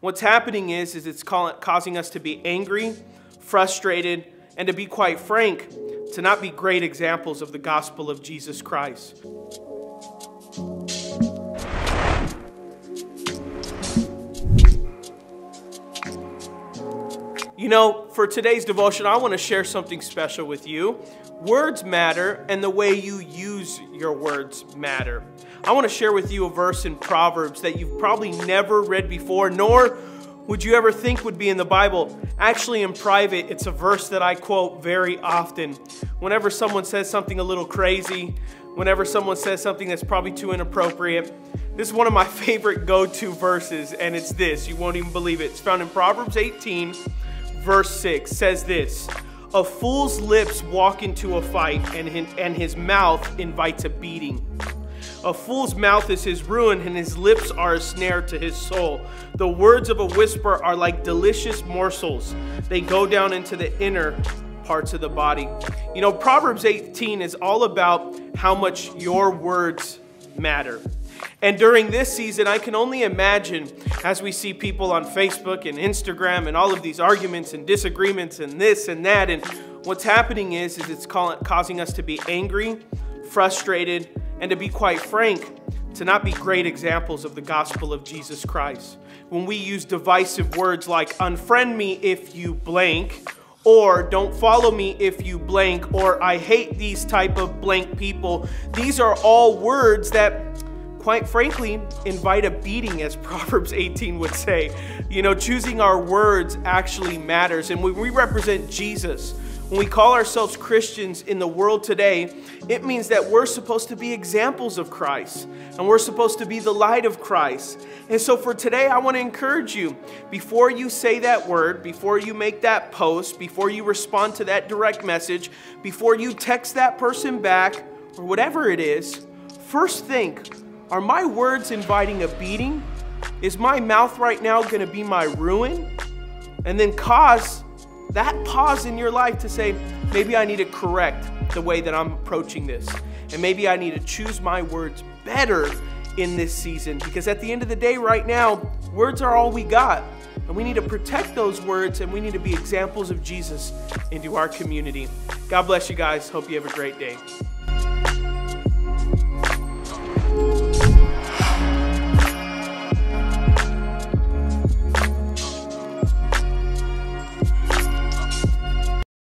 What's happening is it's causing us to be angry, frustrated, and to be quite frank, to not be great examples of the gospel of Jesus Christ. You know, for today's devotion, I want to share something special with you. Words matter, and the way you use your words matter. I want to share with you a verse in Proverbs that you've probably never read before, nor would you ever think would be in the Bible. Actually, in private, it's a verse that I quote very often. Whenever someone says something a little crazy, whenever someone says something that's probably too inappropriate, this is one of my favorite go-to verses, and it's this. You won't even believe it. It's found in Proverbs 18, verse 6, says this: "A fool's lips walk into a fight, and his mouth invites a beating. A fool's mouth is his ruin, and his lips are a snare to his soul. The words of a whisper are like delicious morsels. They go down into the inner parts of the body." You know, Proverbs 18 is all about how much your words matter. And during this season, I can only imagine, as we see people on Facebook and Instagram and all of these arguments and disagreements and this and that, and what's happening is it's causing us to be angry, frustrated, and to be quite frank, to not be great examples of the gospel of Jesus Christ. When we use divisive words like "unfriend me if you blank," or "don't follow me if you blank," or "I hate these type of blank people," these are all words that, quite frankly, invite a beating, as Proverbs 18 would say. You know, choosing our words actually matters. And when we represent Jesus, when we call ourselves Christians in the world today, it means that we're supposed to be examples of Christ, and we're supposed to be the light of Christ. And so for today, I want to encourage you, before you say that word, before you make that post, before you respond to that direct message, before you text that person back, or whatever it is, first think, are my words inviting a beating? Is my mouth right now going to be my ruin? And then cause that pause in your life to say, maybe I need to correct the way that I'm approaching this. And maybe I need to choose my words better in this season. Because at the end of the day right now, words are all we got. And we need to protect those words, and we need to be examples of Jesus into our community. God bless you guys. Hope you have a great day.